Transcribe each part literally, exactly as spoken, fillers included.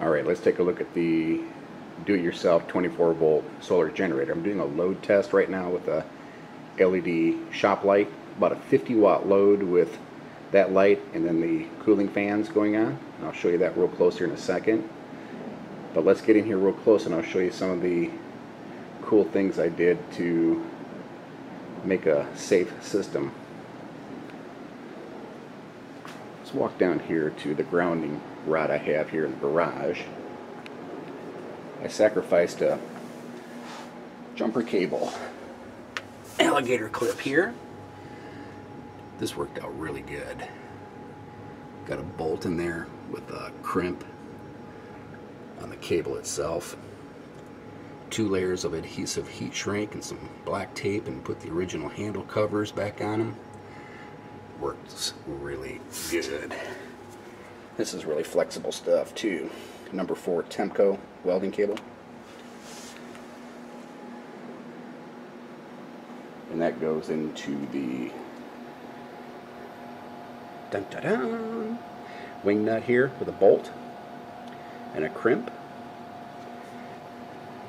Alright, let's take a look at the do-it-yourself twenty-four volt solar generator. I'm doing a load test right now with a L E D shop light, about a fifty watt load with that light and then the cooling fans going on. And I'll show you that real close here in a second. But let's get in here real close and I'll show you some of the cool things I did to make a safe system. Let's walk down here to the grounding rod I have here in the garage. I sacrificed a jumper cable alligator clip here. This worked out really good. Got a bolt in there with a crimp on the cable itself. Two layers of adhesive heat shrink and some black tape, and put the original handle covers back on them. Works really good. This is really flexible stuff too. Number four Temco welding cable. And that goes into the dun, dun, dun, wing nut here with a bolt and a crimp.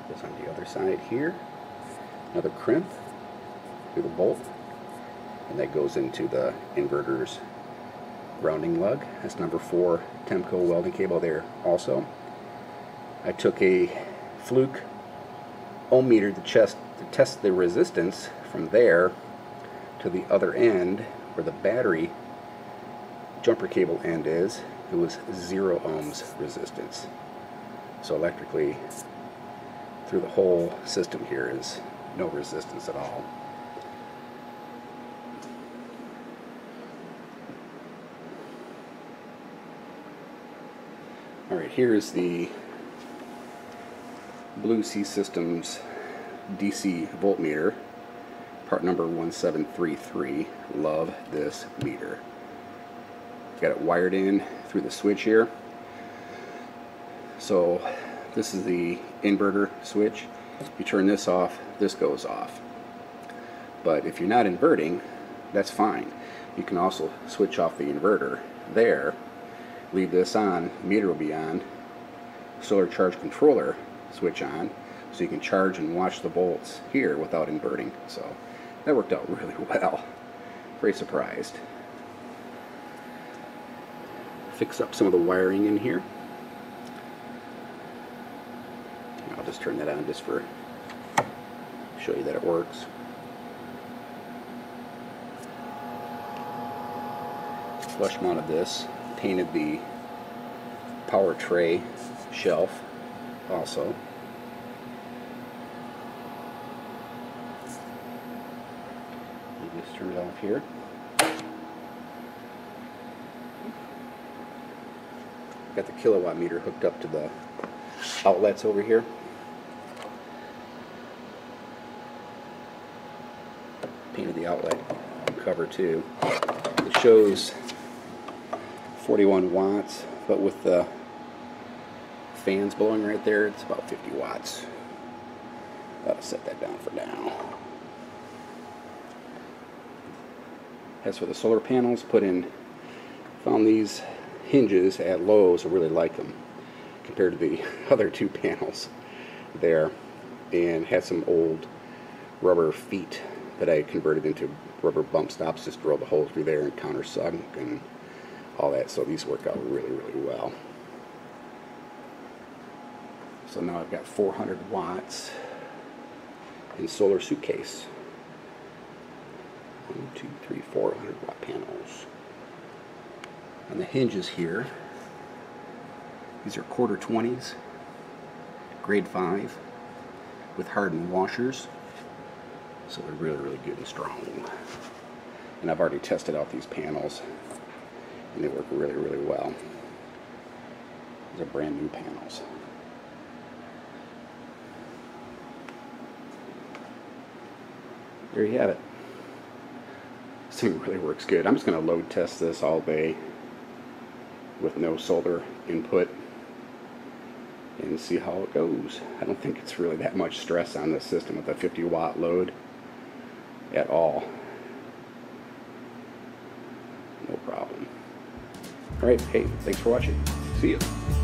Goes on the other side here. Another crimp through the bolt. And that goes into the inverter's grounding lug. That's number four Temco welding cable there also. I took a fluke ohm meter to, chest, to test the resistance from there to the other end where the battery jumper cable end is. It was zero ohms resistance. So electrically through the whole system here is no resistance at all. Alright, here is the Blue Sea Systems D C voltmeter, part number one seven three three. Love this meter. Got it wired in through the switch here. So this is the inverter switch. You turn this off, this goes off. But if you're not inverting, that's fine. You can also switch off the inverter there. Leave this on, meter will be on, solar charge controller switch on, so you can charge and watch the volts here without inverting. So that worked out really well. Very surprised. Fix up some of the wiring in here. I'll just turn that on just for show you that it works. Flush mounted this. Painted the power tray shelf also. Let me just turn it off here. Got the kilowatt meter hooked up to the outlets over here. Painted the outlet cover too. It shows forty-one watts, but with the fans blowing right there, it's about fifty watts. That'll set that down for now. As for the solar panels, put in, found these hinges at Lowe's. I really like them compared to the other two panels there, and had some old rubber feet that I converted into rubber bump stops. Just drilled the hole through there and countersunk and all that, so these work out really, really well. So now I've got four hundred watts in solar suitcase. One, two, three, four hundred watt panels. And the hinges here, these are quarter twenties, grade five, with hardened washers. So they're really, really good and strong. And I've already tested out these panels. And they work really, really well. These are brand new panels. There you have it. This thing really works good. I'm just going to load test this all day with no solar input and see how it goes. I don't think it's really that much stress on this system with a fifty watt load at all. No problem. Alright, hey, thanks for watching. See you.